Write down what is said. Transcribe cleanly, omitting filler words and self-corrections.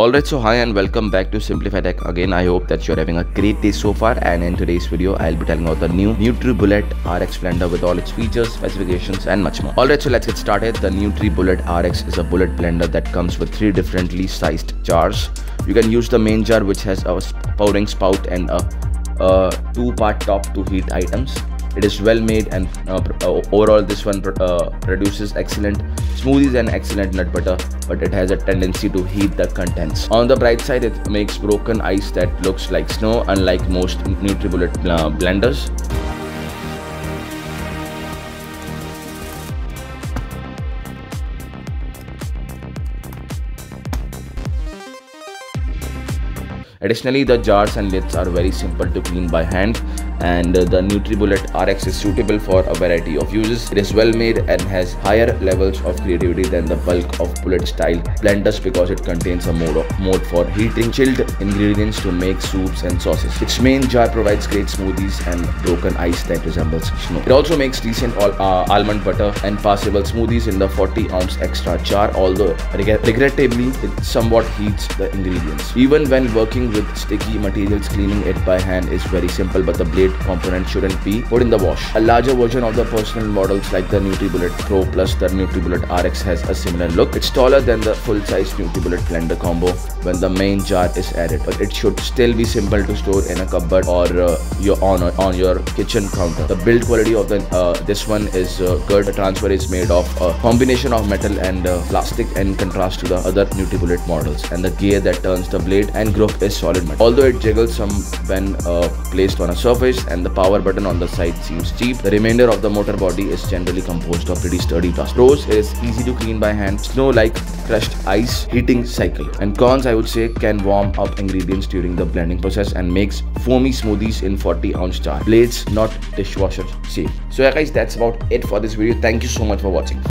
Alright, so hi and welcome back to Simplify Tech again. I hope that you're having a great day so far, and in today's video I'll be telling about the new NutriBullet RX blender with all its features, specifications and much more. Alright, so let's get started. The NutriBullet RX is a bullet blender that comes with three differently sized jars. You can use the main jar, which has a pouring spout and a two-part top to heat items. It is well made, and overall this one produces excellent smoothies and excellent nut butter, but it has a tendency to heat the contents. On the bright side, it makes broken ice that looks like snow, unlike most NutriBullet blenders. Additionally, the jars and lids are very simple to clean by hand, and the NutriBullet RX is suitable for a variety of uses. It is well made and has higher levels of creativity than the bulk of bullet style blenders because it contains a mode for heating chilled ingredients to make soups and sauces. Its main jar provides great smoothies and broken ice that resembles snow. It also makes decent almond butter and passable smoothies in the 40-ounce extra jar, although regrettably it somewhat heats the ingredients. Even when working with sticky materials, cleaning it by hand is very simple, but the blade component shouldn't be put in the wash. A larger version of the personal models like the NutriBullet Pro plus the NutriBullet RX has a similar look. It's taller than the full-size NutriBullet blender combo when the main jar is added, but it should still be simple to store in a cupboard or on your kitchen counter. The build quality of this one is good. The transfer is made of a combination of metal and plastic in contrast to the other NutriBullet models, and the gear that turns the blade and grip is solid metal, although it jiggles some when placed on a surface, and the power button on the side seems cheap. The remainder of the motor body is generally composed of pretty sturdy plastic. Pros is easy to clean by hand, snow-like crushed ice heating cycle. And cons, I would say, can warm up ingredients during the blending process and makes foamy smoothies in 40-ounce jar. Blades not dishwasher safe. So yeah guys, that's about it for this video. Thank you so much for watching.